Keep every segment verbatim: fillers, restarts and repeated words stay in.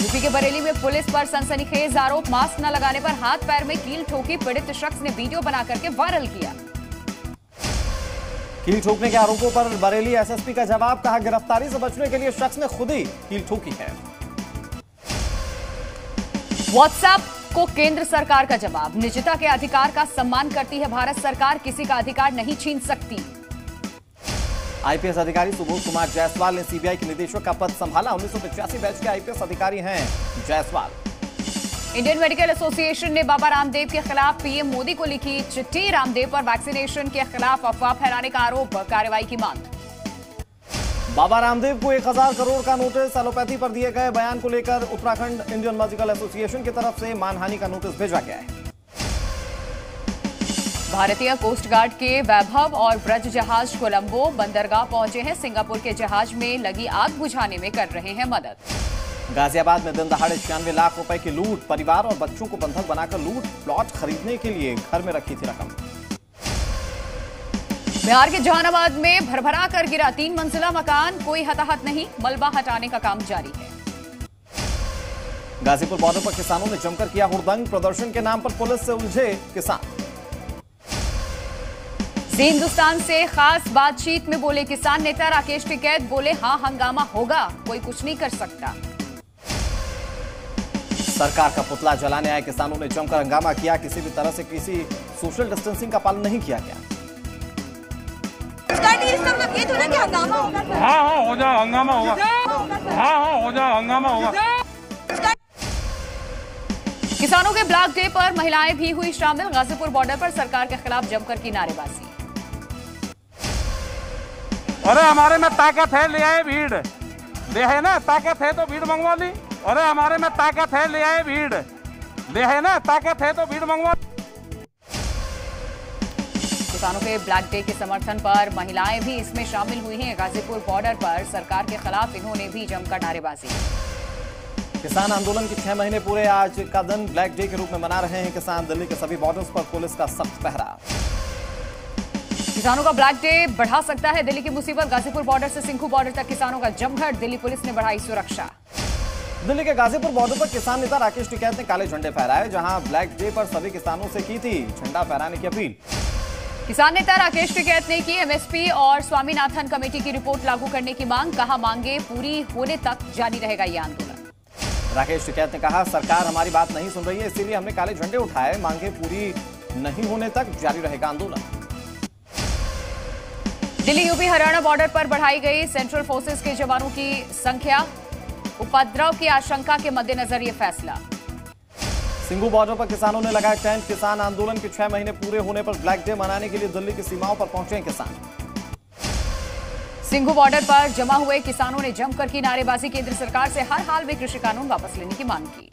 UP के बरेली में police पर सनसनीखेज आरोप, मास्क न लगाने पर हाथ पैर में कील ठोकी, पीड़ित शख्स ने वीडियो बना करके वायरल किया। कील ठोकने के आरोपों पर बरेली एसएसपी का जवाब, कहा गिरफ्तारी से बचने के लिए शख्स ने खुद ही कील ठोकी है। व्हाट्सएप को केंद्र सरकार का जवाब, निजता के अधिकार का सम्मान करती है भारत सरकार, किसी का अधिकार नहीं छीन सकती। आईपीएस अधिकारी सुबोधकुमार जायसवाल ने सीबीआई के निदेशक का पद संभाला। उन्नीस सौ पचासी बैच के आईपीएस अधिकारी हैं जायसवाल। इंडियन मेडिकल एसोसिएशन ने बाबा रामदेव के खिलाफ पीएम मोदी को लिखी चिट्ठी, रामदेव पर वैक्सीनेशन के खिलाफ अफवाह फैलाने का आरोप, कार्रवाई की मांग। बाबा रामदेव को एक हजार करोड़ का नोटिस, एलोपैथी पर दिए गए बयान को लेकर उत्तराखंड इंडियन मेडिकल एसोसिएशन की तरफ से मानहानि का नोटिस भेजा गया है। भारतीय कोस्ट गार्ड के वैभव और ब्रज जहाज कोलंबो बंदरगाह पहुंचे हैं, सिंगापुर के जहाज में लगी आग बुझाने में कर रहे हैं मदद। गाजियाबाद में दिन दहाड़े छियानवे लाख रुपए की लूट, परिवार और बच्चों को बंधक बनाकर लूट, प्लॉट खरीदने के लिए घर में रखी थी रकम। बिहार के जहानाबाद में भरभरा कर गिरा तीन मंजिला मकान, कोई हताहत नहीं, मलबा हटाने का काम जारी है। गाजीपुर बॉर्डर पर किसानों ने जमकर किया हुड़दंग, प्रदर्शन के नाम पर पुलिस से उलझे किसान। जी हिंदुस्तान से खास बातचीत में बोले किसान नेता राकेश टिकैत, बोले हाँ हंगामा होगा, कोई कुछ नहीं कर सकता। सरकार का पुतला जलाने आए किसानों ने जमकर हंगामा किया, किसी भी तरह से किसी सोशल डिस्टेंसिंग का पालन नहीं किया गया। हाँ हाँ हो जाए हंगामा होगा, हाँ हाँ हो जाए हंगामा होगा। किसानों के ब्लैक डे पर महिलाएं भी हुई शामिल, गाजीपुर बॉर्डर पर सरकार के खिलाफ जमकर की नारेबाजी। अरे हमारे में ताकत है ले आए भीड़, ले है ना ताकत है तो भीड़ मंगवा ली। अरे हमारे में ताकत है ले आए भीड़, ले है ना ताकत है तो भीड़ मंगवा। किसानों के ब्लैक डे के समर्थन पर महिलाएं भी इसमें शामिल हुई हैं। गाजीपुर बॉर्डर पर सरकार के खिलाफ इन्होंने भी जमकर नारेबाजी। किसान आंदोलन के छह महीने पूरे, आज का दिन ब्लैक डे के रूप में मना रहे हैं किसान। दिल्ली के सभी बॉर्डर्स पर पुलिस का सख्त पहरा। किसानों का ब्लैक डे बढ़ा सकता है दिल्ली की मुसीबत, गाजीपुर बॉर्डर से सिंघू बॉर्डर तक किसानों का जमघट, दिल्ली पुलिस ने बढ़ाई सुरक्षा। दिल्ली के गाजीपुर बॉर्डर पर किसान नेता राकेश टिकैत ने काले झंडे फहराए, जहां ब्लैक डे पर सभी किसानों से की थी झंडा फहराने की अपील। किसान नेता राकेश टिकैत ने की एमएसपी और स्वामीनाथन कमेटी की रिपोर्ट लागू करने की मांग, कहा मांगे पूरी होने तक जारी रहेगा ये आंदोलन। राकेश टिकैत ने कहा सरकार हमारी बात नहीं सुन रही है, इसीलिए हमने काले झंडे उठाए, मांगे पूरी नहीं होने तक जारी रहेगा आंदोलन। दिल्ली यूपी हरियाणा बॉर्डर पर बढ़ाई गई सेंट्रल फोर्सेस के जवानों की संख्या, उपद्रव की आशंका के मद्देनजर ये फैसला। सिंघू बॉर्डर पर किसानों ने लगाया टेंट, किसान आंदोलन के छह महीने पूरे होने पर ब्लैक डे मनाने के लिए दिल्ली की सीमाओं पर पहुंचे किसान। सिंघू बॉर्डर पर जमा हुए किसानों ने जमकर की नारेबाजी, केंद्र सरकार से हर हाल में कृषि कानून वापस लेने की मांग की।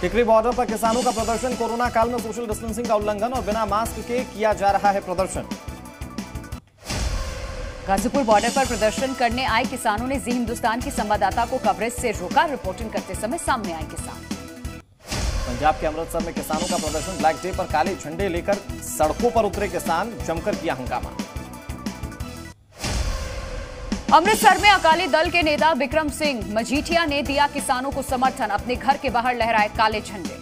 टिकरी बॉर्डर पर किसानों का प्रदर्शन, कोरोना काल में सोशल डिस्टेंसिंग का उल्लंघन और बिना मास्क के किया जा रहा है प्रदर्शन। गाजीपुर बॉर्डर पर प्रदर्शन करने आए किसानों ने जी हिंदुस्तान की संवाददाता को कवरेज से रोका, रिपोर्टिंग करते समय सामने आए किसान। पंजाब के अमृतसर में किसानों का प्रदर्शन, ब्लैक डे पर काले झंडे लेकर सड़कों पर उतरे किसान, जमकर किया हंगामा। अमृतसर में अकाली दल के नेता विक्रम सिंह मजीठिया ने दिया किसानों को समर्थन, अपने घर के बाहर लहराए काले झंडे।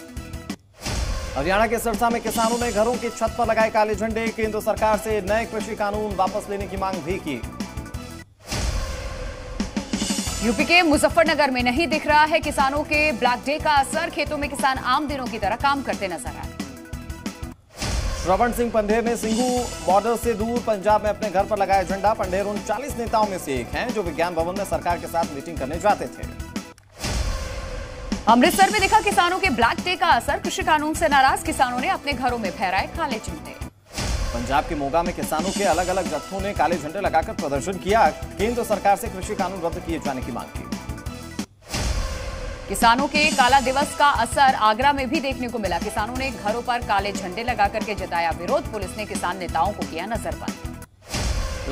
हरियाणा के सिरसा में किसानों ने घरों की छत पर लगाए काले झंडे, केंद्र सरकार से नए कृषि कानून वापस लेने की मांग भी की। यूपी के मुजफ्फरनगर में नहीं दिख रहा है किसानों के ब्लैक डे का असर, खेतों में किसान आम दिनों की तरह काम करते नजर आए। श्रवण सिंह पंढेर ने सिंघू बॉर्डर से दूर पंजाब में अपने घर पर लगाया झंडा। पंढेर उन चालीस नेताओं में से एक हैं जो विज्ञान भवन में सरकार के साथ मीटिंग करने जाते थे। अमृतसर में दिखा किसानों के ब्लैक डे का असर, कृषि कानून से नाराज किसानों ने अपने घरों में फहराए काले झंडे। पंजाब के मोगा में किसानों के अलग अलग जत्थों ने काले झंडे लगाकर प्रदर्शन किया, केंद्र सरकार से कृषि कानून रद्द किए जाने की मांग की। किसानों के काला दिवस का असर आगरा में भी देखने को मिला, किसानों ने घरों पर काले झंडे लगा करके जताया विरोध, पुलिस ने किसान नेताओं को किया नजरबंद।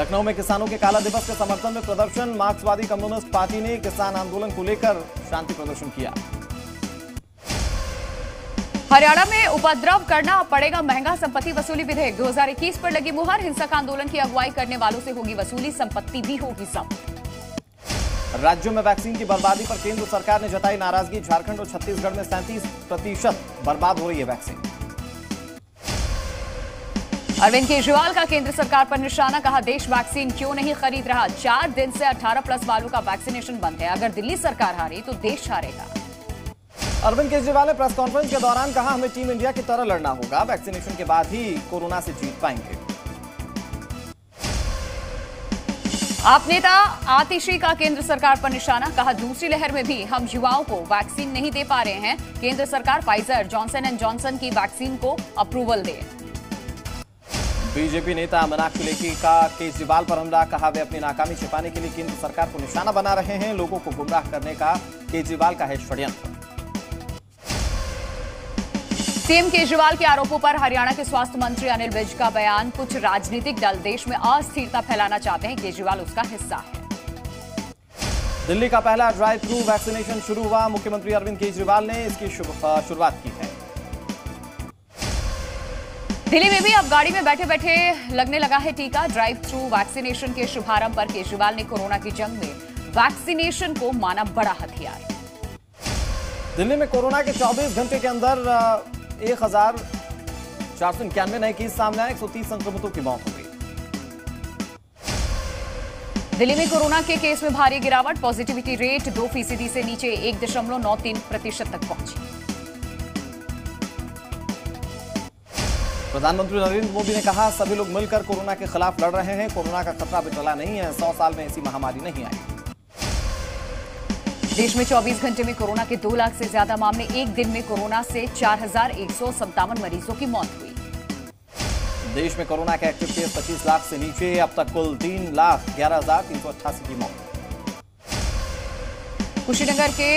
लखनऊ में किसानों के काला दिवस के समर्थन में प्रदर्शन, मार्क्सवादी कम्युनिस्ट पार्टी ने किसान आंदोलन को लेकर शांति प्रदर्शन किया। हरियाणा में उपद्रव करना पड़ेगा महंगा, संपत्ति वसूली विधेयक दो हजार इक्कीस पर लगी मुहर, हिंसक आंदोलन की अगुवाई करने वालों से होगी वसूली, संपत्ति भी होगी जब्त। राज्यों में वैक्सीन की बर्बादी पर केंद्र सरकार ने जताई नाराजगी। झारखंड और छत्तीसगढ़ में सैंतीस प्रतिशत बर्बाद हो रही है वैक्सीन। अरविंद केजरीवाल का केंद्र सरकार पर निशाना, कहा देश वैक्सीन क्यों नहीं खरीद रहा। चार दिन से अठारह प्लस वालों का वैक्सीनेशन बंद है, अगर दिल्ली सरकार हारी तो देश हारेगा। अरविंद केजरीवाल ने प्रेस कॉन्फ्रेंस के दौरान कहा हमें टीम इंडिया की तरह लड़ना होगा, वैक्सीनेशन के बाद ही कोरोना से जीत पाएंगे। आप नेता आतिशी का केंद्र सरकार पर निशाना, कहा दूसरी लहर में भी हम युवाओं को वैक्सीन नहीं दे पा रहे हैं, केंद्र सरकार फाइजर जॉनसन एंड जॉनसन की वैक्सीन को अप्रूवल दे। बीजेपी नेता मनाक लेखी का केजरीवाल पर हमला, कहा वे अपनी नाकामी छिपाने के लिए केंद्र सरकार को निशाना बना रहे हैं, लोगों को गुमराह करने का केजरीवाल का है षड्यंत्र। सीएम केजरीवाल के आरोपों पर हरियाणा के स्वास्थ्य मंत्री अनिल विज का बयान, कुछ राजनीतिक दल देश में अस्थिरता फैलाना चाहते हैं, केजरीवाल उसका हिस्सा है। दिल्ली का पहला ड्राइव थ्रू वैक्सीनेशन शुरू हुआ, मुख्यमंत्री अरविंद केजरीवाल ने इसकी शुरुआत की है। दिल्ली में भी अब गाड़ी में बैठे बैठे लगने लगा है टीका। ड्राइव थ्रू वैक्सीनेशन के शुभारंभ पर केजरीवाल ने कोरोना की जंग में वैक्सीनेशन को माना बड़ा हथियार। दिल्ली में कोरोना के चौबीस घंटे के अंदर एक हजार चार सौ इक्यानवे नए केस सामने आए, एक सौ तीस संक्रमितों की मौत हो गई। दिल्ली में कोरोना के केस में भारी गिरावट, पॉजिटिविटी रेट दो फीसदी से नीचे एक दशमलव नौ तीन प्रतिशत तक पहुंची। प्रधानमंत्री नरेंद्र मोदी ने कहा सभी लोग मिलकर कोरोना के खिलाफ लड़ रहे हैं, कोरोना का खतरा बिटला नहीं है, सौ साल में ऐसी महामारी नहीं आई। देश में चौबीस घंटे में कोरोना के दो लाख से ज्यादा मामले, एक दिन में कोरोना से चार हजार एक सौ सत्तावन मरीजों की मौत हुई। देश में कोरोना के एक्टिव केस पच्चीस लाख से नीचे, अब तक कुल तीन लाख ग्यारह हजार तीन सौ अट्ठासी की मौत। कुशीनगर के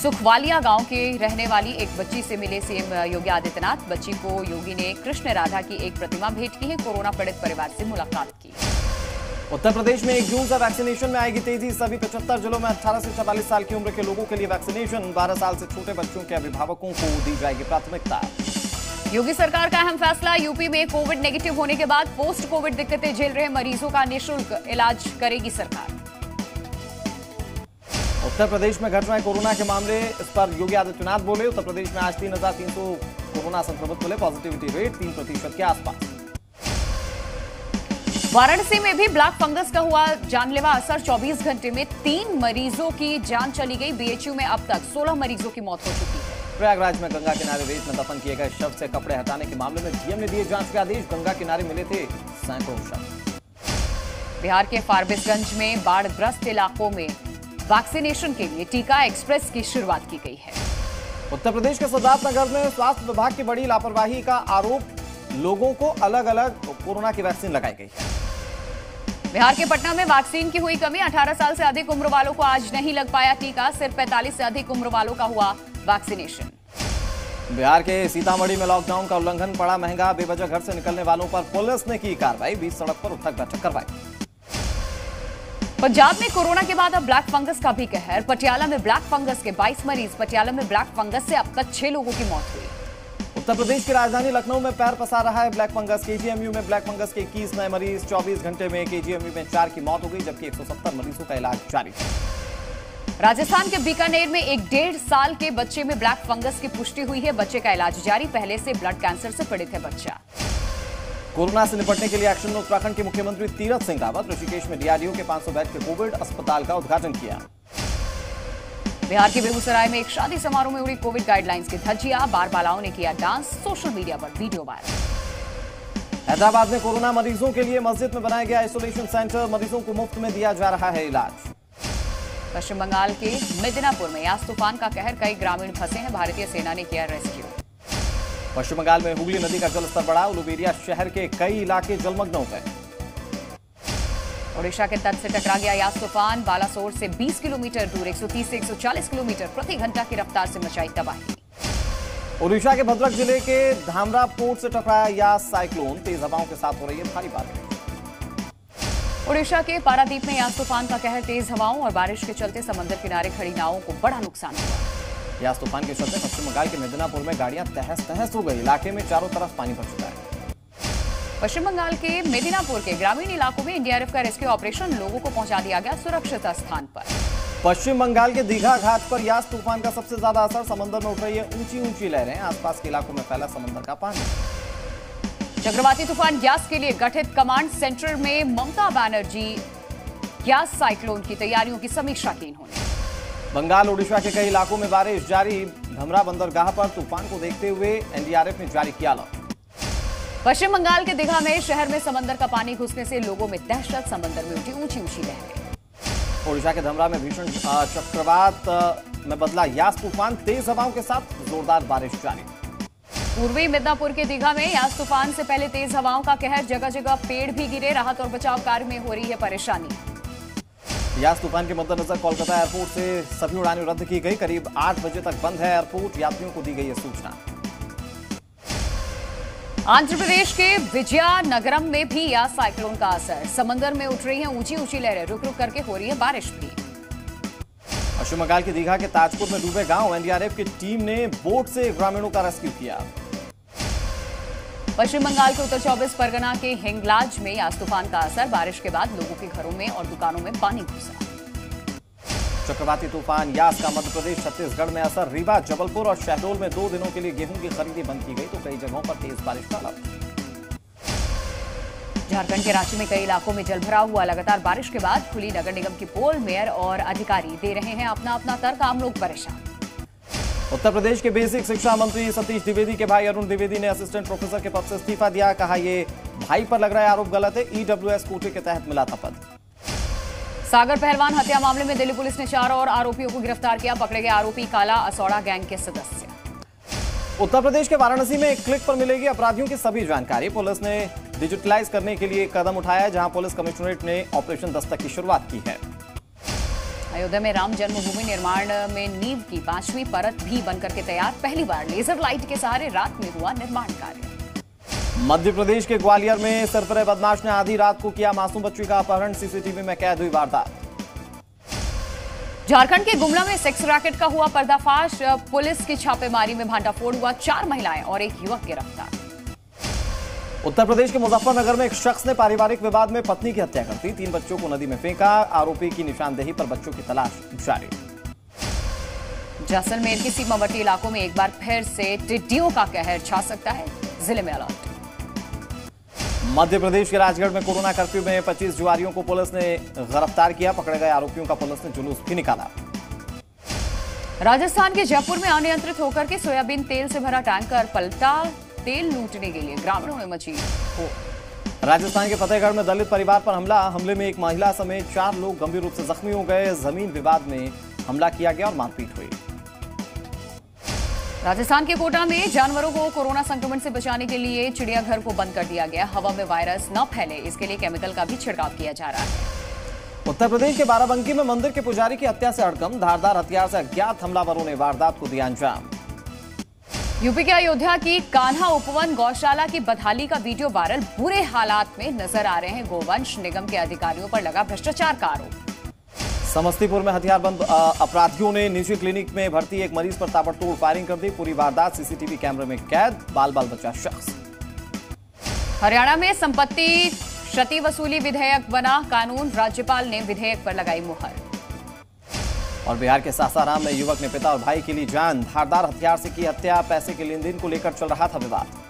सुखवालिया गांव के रहने वाली एक बच्ची से मिले सीएम योगी आदित्यनाथ, बच्ची को योगी ने कृष्ण राधा की एक प्रतिमा भेंट की है, कोरोना पीड़ित परिवार से मुलाकात की। उत्तर प्रदेश में एक जून से वैक्सीनेशन में आएगी तेजी, सभी पचहत्तर जिलों में अठारह से चवालीस साल की उम्र के लोगों के लिए वैक्सीनेशन, बारह साल से छोटे बच्चों के अभिभावकों को दी जाएगी प्राथमिकता। योगी सरकार का अहम फैसला, यूपी में कोविड नेगेटिव होने के बाद पोस्ट कोविड दिक्कतें झेल रहे मरीजों का निःशुल्क इलाज करेगी सरकार। उत्तर प्रदेश में घट रहे कोरोना के मामले, इस पर योगी आदित्यनाथ बोले, उत्तर प्रदेश में आज तीन हजार तीन सौ कोरोना संक्रमित मिले, पॉजिटिविटी रेट तीन प्रतिशत के आसपास। वाराणसी में भी ब्लैक फंगस का हुआ जानलेवा असर, चौबीस घंटे में तीन मरीजों की जान चली गई। बीएचयू में अब तक सोलह मरीजों की मौत हो चुकी है। प्रयागराज में गंगा किनारे रेत में दफन किए गए शव से कपड़े हटाने के मामले में डीएम ने दिए जांच के आदेश, गंगा किनारे मिले थे सैकड़ों शव। बिहार के फारबिसगंज में बाढ़ग्रस्त इलाकों में वैक्सीनेशन के लिए टीका एक्सप्रेस की शुरुआत की गई है। उत्तर प्रदेश के सिद्धार्थनगर में स्वास्थ्य विभाग की बड़ी लापरवाही का आरोप, लोगों को अलग अलग कोरोना की वैक्सीन लगाई गई है। बिहार के पटना में वैक्सीन की हुई कमी, अठारह साल से अधिक उम्र वालों को आज नहीं लग पाया टीका, सिर्फ पैंतालीस से अधिक उम्र वालों का हुआ वैक्सीनेशन। बिहार के सीतामढ़ी में लॉकडाउन का उल्लंघन पड़ा महंगा, बेवजह घर से निकलने वालों पर पुलिस ने की कार्रवाई, बीच सड़क पर उठक बैठक करवाई। पंजाब में कोरोना के बाद अब ब्लैक फंगस का भी कहर, पटियाला में ब्लैक फंगस के बाईस मरीज, पटियाला में ब्लैक फंगस से अब तक छह लोगों की मौत हुई। उत्तर प्रदेश की राजधानी लखनऊ में पैर पसार रहा है ब्लैक फंगस, केजीएमयू में ब्लैक फंगस के इक्कीस नए मरीज, चौबीस घंटे में केजीएमयू में चार की मौत हो गई, जबकि एक सौ सत्तर मरीजों का इलाज जारी है। राजस्थान के बीकानेर में एक डेढ़ साल के बच्चे में ब्लैक फंगस की पुष्टि हुई है, बच्चे का इलाज जारी, पहले से ब्लड कैंसर से पीड़ित है बच्चा। कोरोना से निपटने के लिए एक्शन में उत्तराखंड के मुख्यमंत्री तीरथ सिंह रावत, ऋषिकेश में डीआरडीओ के पांच सौ बेड के कोविड अस्पताल का उद्घाटन किया। बिहार के बेगूसराय में एक शादी समारोह में उड़ी कोविड गाइडलाइंस की धज्जियां, बार बालाओं ने किया डांस, सोशल मीडिया पर वीडियो वायरल। हैदराबाद में कोरोना मरीजों के लिए मस्जिद में बनाया गया आइसोलेशन सेंटर, मरीजों को मुफ्त में दिया जा रहा है इलाज। पश्चिम बंगाल के मिदनापुर में यास तूफान का कहर, कई ग्रामीण फंसे हैं, भारतीय सेना ने किया रेस्क्यू। पश्चिम बंगाल में हुगली नदी का जलस्तर बढ़ा, उलुबेरिया शहर के कई इलाके जलमग्न हो गए। ओडिशा के तट से टकरा गया यास तूफान, बालासोर से बीस किलोमीटर दूर एक सौ तीस से एक सौ चालीस किलोमीटर प्रति घंटा की रफ्तार से मचाई तबाही। ओडिशा के भद्रक जिले के धामरा पोर्ट से टकराया यास साइक्लोन, तेज हवाओं के साथ हो रही है भारी बारिश। ओडिशा के पारादीप में यास तूफान का कहर, तेज हवाओं और बारिश के चलते समंदर किनारे खड़ी नावों को बड़ा नुकसान हुआ। यास तूफान के चलते पश्चिम बंगाल के मेदिनीपुर में गाड़ियां तहस तहस हो गई, इलाके में चारों तरफ पानी भर चुका है। पश्चिम बंगाल के मेदिनीपुर के ग्रामीण इलाकों में एनडीआरएफ का रेस्क्यू ऑपरेशन, लोगों को पहुंचा दिया गया सुरक्षित स्थान पर। पश्चिम बंगाल के दीघा घाट पर यास तूफान का सबसे ज्यादा असर। समंदर में उठ रही है ऊंची ऊंची लहरें, आसपास के इलाकों में फैला समंदर का पानी। चक्रवाती तूफान यास के लिए गठित कमांड सेंटर में ममता बनर्जी यास साइक्लोन की तैयारियों की समीक्षा की इन्होंने। बंगाल उड़ीसा के कई इलाकों में बारिश जारी। धामरा बंदरगाह पर तूफान को देखते हुए एनडीआरएफ ने जारी किया अलर्ट। पश्चिम बंगाल के दीघा में शहर में समंदर का पानी घुसने से लोगों में दहशत, समंदर में उठी ऊंची ऊंची लहरें। ओडिशा के धामरा में भीषण चक्रवात में बदला यास तूफान, तेज हवाओं के साथ जोरदार बारिश जारी। पूर्वी मिदनापुर के दीघा में यास तूफान से पहले तेज हवाओं का कहर, जगह जगह पेड़ भी गिरे, राहत और बचाव कार्य में हो रही है परेशानी। यास तूफान के मद्देनजर कोलकाता एयरपोर्ट से सभी उड़ानें रद्द की गई, करीब आठ बजे तक बंद है एयरपोर्ट, यात्रियों को दी गई है सूचना। आंध्र प्रदेश के विजयनगरम में भी यास साइक्लोन का असर, समंदर में उठ रही हैं ऊंची ऊंची लहरें, रुक रुक करके हो रही है बारिश भी। पश्चिम बंगाल के दीघा के ताजपुर में डूबे गांव, एनडीआरएफ की टीम ने बोट से ग्रामीणों का रेस्क्यू किया। पश्चिम बंगाल के उत्तर चौबीस परगना के हिंगलाज में यास तूफान का असर, बारिश के बाद लोगों के घरों में और दुकानों में पानी घुसा। चक्रवाती तूफान यास का मध्य प्रदेश छत्तीसगढ़ में असर, रीवा, जबलपुर और शहडोल में दो दिनों के लिए गेहूं की खरीदी बंद की गई, तो कई जगहों पर तेज बारिश का अलर्ट। झारखंड के रांची में कई इलाकों में जलभराव हुआ, लगातार बारिश के बाद खुली नगर निगम की पोल, मेयर और अधिकारी दे रहे हैं अपना अपना तर्क, आम लोग परेशान। उत्तर प्रदेश के बेसिक शिक्षा मंत्री सतीश द्विवेदी के भाई अरुण द्विवेदी ने असिस्टेंट प्रोफेसर के पद से इस्तीफा दिया, कहा ये भाई पर लग रहा है आरोप गलत है, ईडब्ल्यूएस कोटे के तहत मिला था पद। सागर पहलवान हत्या मामले में दिल्ली पुलिस ने चार और आरोपियों को गिरफ्तार किया, पकड़े गए आरोपी काला असौड़ा गैंग के सदस्य। उत्तर प्रदेश के वाराणसी में एक क्लिक पर मिलेगी अपराधियों की सभी जानकारी, पुलिस ने डिजिटलाइज करने के लिए कदम उठाया, जहां पुलिस कमिश्नरेट ने ऑपरेशन दस्तक की शुरुआत की है। अयोध्या में राम जन्मभूमि निर्माण में नींव की पांचवी परत भी बनकर के तैयार, पहली बार लेजर लाइट के सहारे रात में हुआ निर्माण कार्य। मध्य प्रदेश के ग्वालियर में सरपरे बदमाश ने आधी रात को किया मासूम बच्ची का अपहरण, सीसीटीवी में कैद हुई वारदात। झारखंड के गुमला में सेक्स रैकेट का हुआ पर्दाफाश, पुलिस की छापेमारी में भांडाफोड़ हुआ, चार महिलाएं और एक युवक गिरफ्तार। उत्तर प्रदेश के मुजफ्फरनगर में एक शख्स ने पारिवारिक विवाद में पत्नी की हत्या कर दी, तीन बच्चों को नदी में फेंका, आरोपी की निशानदेही पर बच्चों की तलाश जारी। जैसलमेर के सीमावर्ती इलाकों में एक बार फिर से टिड्डियों का कहर छा सकता है, जिले में अलर्ट। मध्य प्रदेश के राजगढ़ में कोरोना कर्फ्यू में पच्चीस जुआरियों को पुलिस ने गिरफ्तार किया, पकड़े गए आरोपियों का पुलिस ने जुलूस भी निकाला। राजस्थान के जयपुर में अनियंत्रित होकर के सोयाबीन तेल से भरा टैंकर पलटा, तेल लूटने के लिए ग्रामीणों में मची हो। राजस्थान के फतेहगढ़ में दलित परिवार पर हमला, हमले में एक महिला समेत चार लोग गंभीर रूप से जख्मी हो गए, जमीन विवाद में हमला किया गया और मारपीट हुई। राजस्थान के कोटा में जानवरों को कोरोना संक्रमण से बचाने के लिए चिड़ियाघर को बंद कर दिया गया, हवा में वायरस न फैले इसके लिए केमिकल का भी छिड़काव किया जा रहा है। उत्तर प्रदेश के बाराबंकी में मंदिर के पुजारी की हत्या से अड़कम, धारदार हथियार से अज्ञात हमलावरों ने वारदात को दिया अंजाम। यूपी के अयोध्या की कान्हा उपवन गौशाला की बदहाली का वीडियो वायरल, बुरे हालात में नजर आ रहे हैं गोवंश, निगम के अधिकारियों पर लगा भ्रष्टाचार का आरोप। समस्तीपुर में हथियारबंद अपराधियों ने निजी क्लिनिक में भर्ती एक मरीज पर ताबड़तोड़ फायरिंग कर दी, पूरी वारदात सीसीटीवी कैमरे में कैद, बाल बाल बचा शख्स। हरियाणा में संपत्ति क्षति वसूली विधेयक बना कानून, राज्यपाल ने विधेयक पर लगाई मुहर। और बिहार के सासाराम में युवक ने पिता और भाई के लिए जान, धारदार हथियार से की हत्या, पैसे के लेन देन को लेकर चल रहा था विवाद।